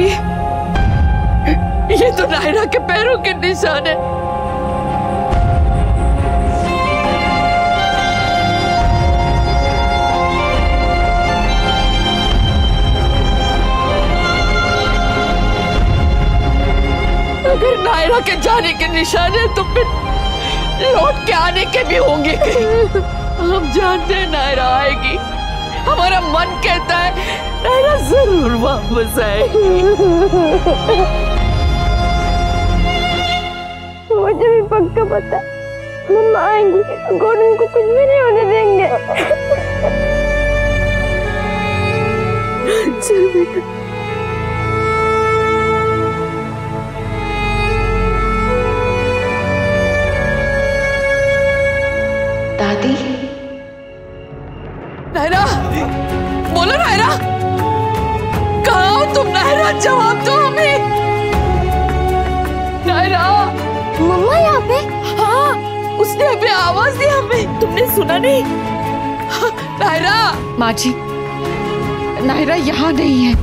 ये तो नायरा के पैरों के निशान है। अगर नायरा के जाने के निशान है तो फिर लौट के आने के भी होंगे कहीं। हम जानते हैं नायरा आएगी, हमारा मन कहता है नायरा जरूर वापस आएगी। मुझे भी पक्का पता मम्मा आएंगी, गोनू को कुछ भी नहीं होने देंगे। चल बेटा। दादी, नायरा, बोलो नायरा, कहाँ हो तुम? नायरा जवाब दो हमें। नायरा, मम्मा यहाँ पे? हाँ, उसने अभी आवाज दी हमें, तुमने सुना नहीं? हाँ, नायरा। माँ जी, नायरा यहाँ नहीं है,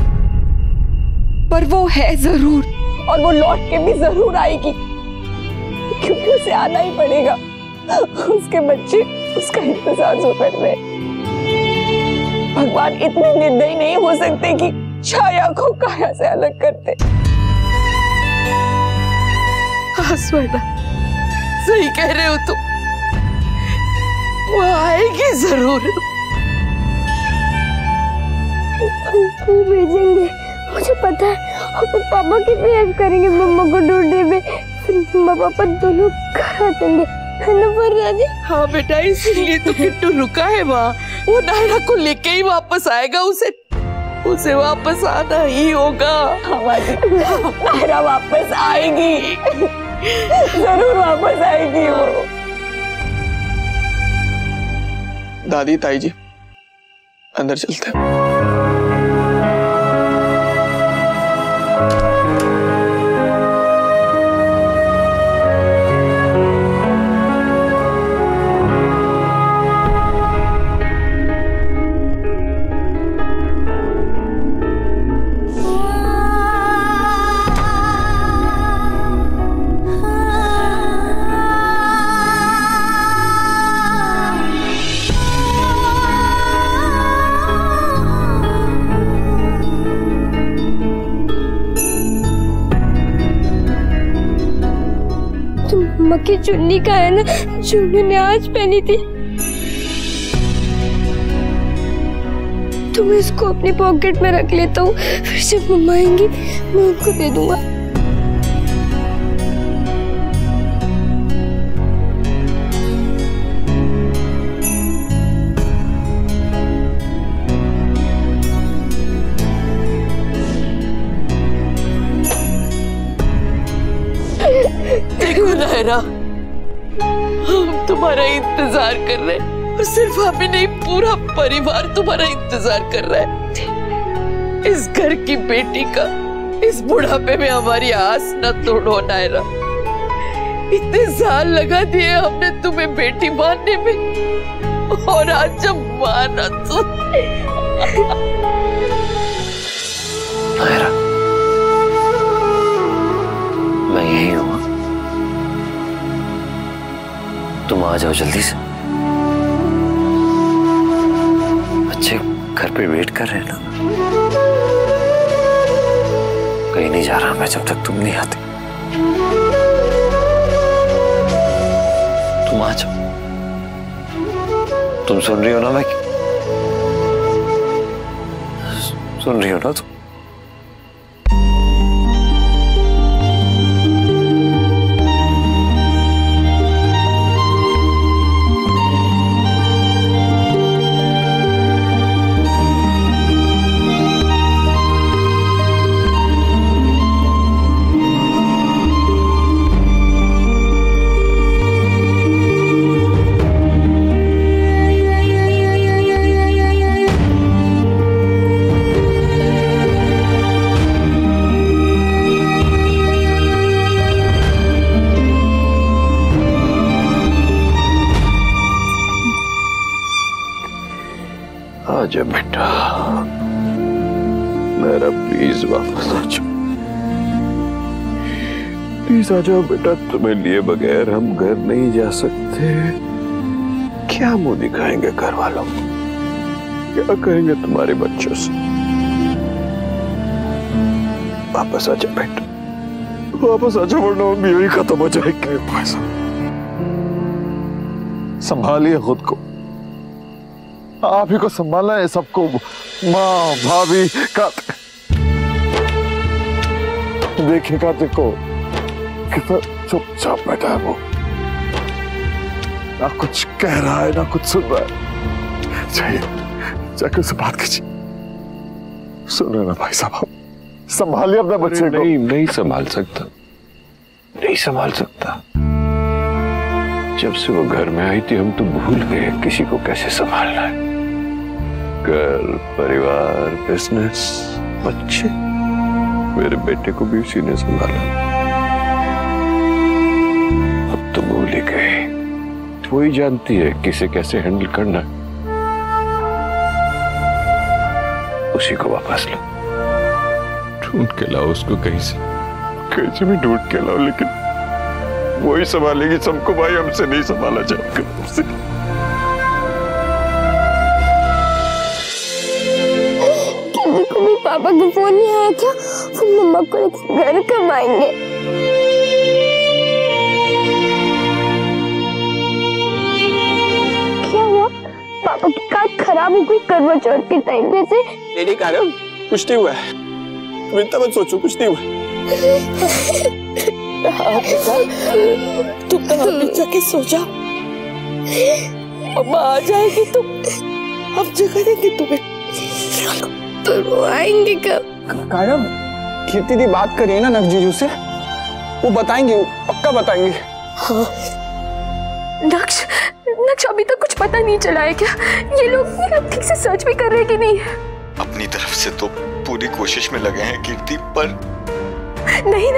पर वो है जरूर, और वो लौट के भी जरूर आएगी, क्योंकि उसे आना ही पड़ेगा। उसके बच्चे उसका इंतजार जो कर रहे हैं। भगवान इतने निर्दयी नहीं हो सकते कि छाया को काया से अलग करते। स्वर्णा, सही कह रहे हो तुम, वो आएगी जरूर। भेजेंगे, मुझे पता है। और पापा की बिहेव करेंगे मम्मा को ढूंढने में, मम्मा पापा दोनों घर आ जाएंगे, है ना राजे? हाँ बेटा, इसीलिए तो किट्टू रुका है वहाँ। वो नायरा को लेके ही वापस आएगा, उसे वापस आना ही होगा। हमारी नायरा वापस आएगी, जरूर वापस आएगी वो। दादी, ताई जी, अंदर चलते हैं। मक्की चुन्नी का है ना, जो मैंने आज पहनी थी। तो मैं इसको अपनी पॉकेट में रख लेता हूँ, फिर जब मम्मा आएंगी मैं उनको दे दूंगा। हम तुम्हारा इंतजार कर रहे हैं, और सिर्फ हमें नहीं, पूरा परिवार तुम्हारा इंतजार कर रहा है। इस घर की बेटी का इस बुढ़ापे में हमारी आस न तोड़ो नायरा। इतने साल लगा दिए हमने तुम्हें बेटी मानने में, और आज जब माना तो नायरा, मैं यही हूँ, तुम आ जाओ जल्दी से। बच्चे घर पे वेट कर रहे हैं ना, कहीं नहीं जा रहा मैं जब तक तुम नहीं आते। तुम आ जाओ, तुम सुन रही हो ना? मैं सुन रही हो ना? तुम प्लीज वापस आ जाओ, प्लीज आ जाओ बेटा। तुम्हें लिए बगैर हम घर नहीं जा सकते। क्या मुंह दिखाएंगे घर वालों को, क्या कहेंगे तुम्हारे बच्चों से। वापस आ जाओ बेटा, वापस आ जाओ वरना हम यही खत्म हो जाएंगे। संभालिए खुद को, आप ही को संभालना है सबको। माँ, भाभी, कार्तिक देखिए, कार्तिक को कितना चुपचाप बैठा है वो, ना कुछ कह रहा है ना कुछ सुन रहा है। चाहिए जाकर उससे बात कीजिए। सुन रहे ना भाई साहब, संभालिए अपना बच्चे को। नहीं संभाल सकता, नहीं संभाल सकता। जब से वो घर में आई थी हम तो भूल गए किसी को कैसे संभालना है। घर, परिवार, बिजनेस, बच्चे, मेरे बेटे को भी उसी ने संभाला। अब तो भूल ही गए, वही जानती है किसे कैसे हैंडल करना है। उसी को वापस लो, ढूंढ के लाओ उसको कहीं से, कहीं से भी ढूंढ के लाओ, लेकिन वही संभालेगी सबको भाई, हमसे नहीं संभाला जाएगा। पापा को फोन नहीं आया क्या? मम्मा को घर कमाएंगे। क्या हुआ? पापा की कार खराब हो गई करवा चौथ के टाइम पे से। नहीं कारण कुछ नहीं हुआ है, तुम इतना मत सोचो, कुछ नहीं हुआ। तुम पीछा के सोचा मम्मा आ जाएगी, तुम अब जगह देंगे तुम्हें तो रोएंगे कब? कायम खेती दी बात करिए ना नक्शजीजू से, वो बताएंगे, वो पक्का बताएंगे। हाँ। नक्श अभी तक कुछ पता नहीं चला है क्या? ये लोग ठीक से सर्च भी कर रहे कि नहीं? अपनी तरफ से तो पूरी कोशिश में लगे हैं कीर्ति, पर नहीं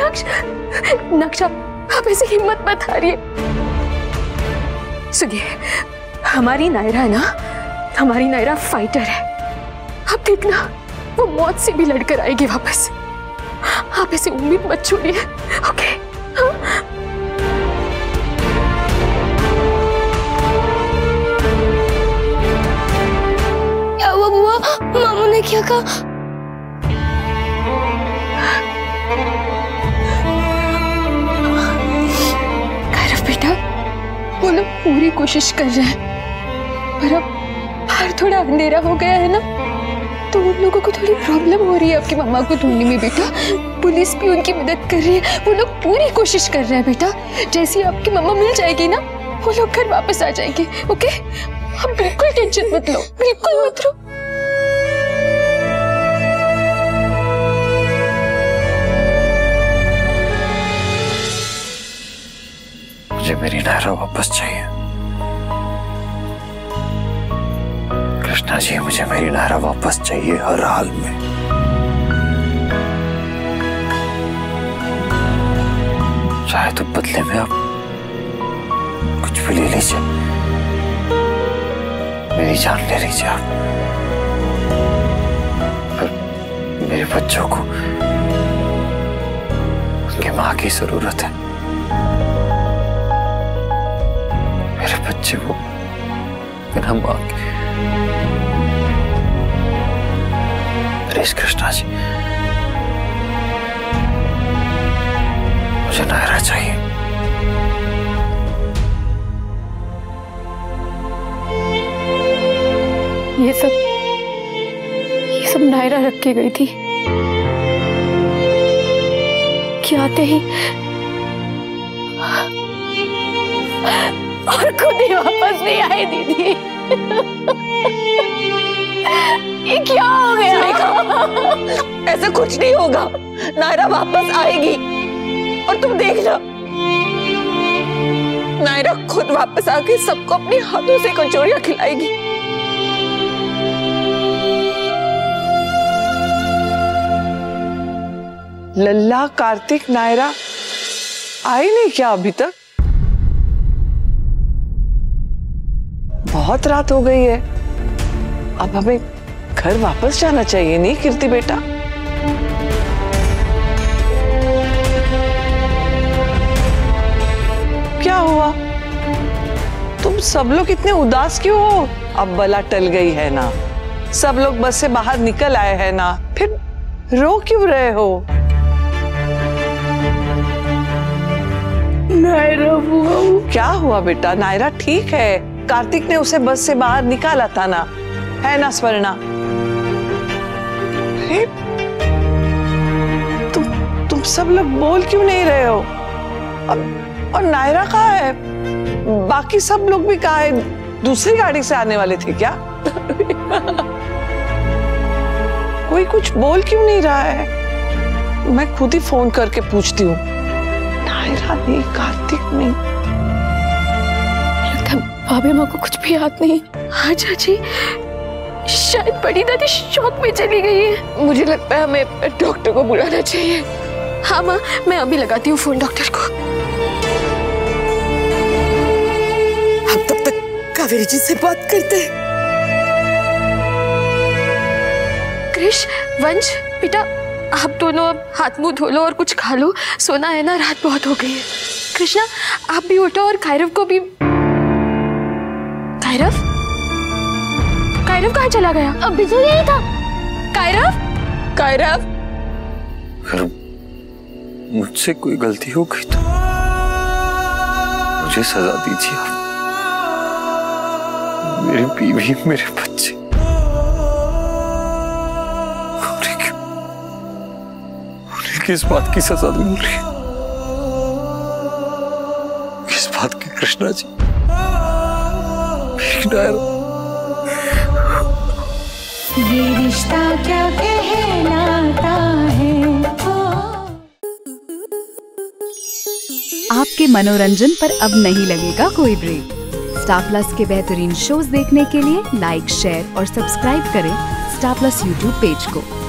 नक्श आप ऐसी हिम्मत मत हारिए। सुनिए, हमारी नायरा है ना, हमारी नायरा फाइटर है। आप देखना वो मौत से भी लड़कर आएगी वापस। आप ऐसे उम्मीद मत छोड़िए, ओके? हाँ? क्या हुआ बुआ? मामू ने क्या कहा? गौरव बेटा, वो लोग पूरी कोशिश कर रहे हैं, पर अब बाहर थोड़ा अंधेरा हो गया है ना, तो उन लोगों को थोड़ी प्रॉब्लम हो रही है आपकी मम्मा को ढूंढने में बेटा। पुलिस भी उनकी मदद कर रही है, वो लोग पूरी कोशिश कर रहे हैं बेटा। जैसे आपकी मम्मा मिल जाएगी ना, वो लोग घर वापस आ जाएंगे, ओके? आप बिल्कुल टेंशन मत लो, बिल्कुल मत लो। मुझे मेरी नायरा वापस चाहिए कृष्णा जी, मुझे मेरी नायरा वापस चाहिए हर हाल में। चाहे तो बदले में आप कुछ भी ले लीजिए, मेरी जान ले लीजिए आप, पर मेरे बच्चों को उनकी माँ की जरूरत है। मेरे बच्चे वो बिना माँ के। कृष्णा जी, मुझे नायरा चाहिए। ये सब नायरा रख के गई थी कि आते ही और खुद ही वापस नहीं आए। दीदी ये क्या हो गया? ऐसा कुछ नहीं होगा, नायरा वापस आएगी और तुम देखना, नायरा खुद वापस आके सबको अपने हाथों से कचौड़ियां खिलाएगी। लल्ला, कार्तिक, नायरा आई नहीं क्या अभी तक? बहुत रात हो गई है, अब हमें घर वापस जाना चाहिए। नहीं कीर्ति बेटा। क्या हुआ? तुम सब लोग इतने उदास क्यों हो? अब बला टल गई है ना, सब लोग बस से बाहर निकल आए हैं ना, फिर रो क्यों रहे हो? नायरा बुआ, क्या हुआ बेटा? नायरा ठीक है, कार्तिक ने उसे बस से बाहर निकाला था ना, है ना स्वर्णा? तुम सब लोग बोल क्यों नहीं रहे हो? और नायरा कहाँ है? बाकी सब लोग भी कहाँ है? दूसरी गाड़ी से आने वाले थे क्या? कोई कुछ बोल क्यों नहीं रहा है? मैं खुद ही फोन करके पूछती हूँ। नायरा नहीं, कार्तिक नहीं, भाभी माँ को कुछ भी याद नहीं। हाँ चाची, शायद बड़ी दादी शौक में चली गई है। मुझे लगता है हमें डॉक्टर को बुलाना चाहिए। हाँ माँ, मैं अभी लगाती हूँ फोन डॉक्टर को। हम तब तक कावेरी जी से बात करते हैं। कृष, वंश, बेटा आप दोनों अब हाथ मुंह धो लो और कुछ खा लो, सोना है ना, रात बहुत हो गई है। कृष्णा आप भी उठो और कायरव को भी। कायरव, कायरव कहाँ चला गया? अब बिजू नहीं था। कायरव, कायरव, मुझसे कोई गलती हो गई तो मुझे सजा दीजिए आप। मेरी बीवी, मेरे बच्चे, उन्हें किस बात की सजा मिल रही है? किस बात की? कृष्णा जी, ये रिश्ता क्या कहलाता है? आपके मनोरंजन पर अब नहीं लगेगा कोई ब्रेक। StarPlus के बेहतरीन शोज देखने के लिए लाइक, शेयर और सब्सक्राइब करें StarPlus YouTube पेज को।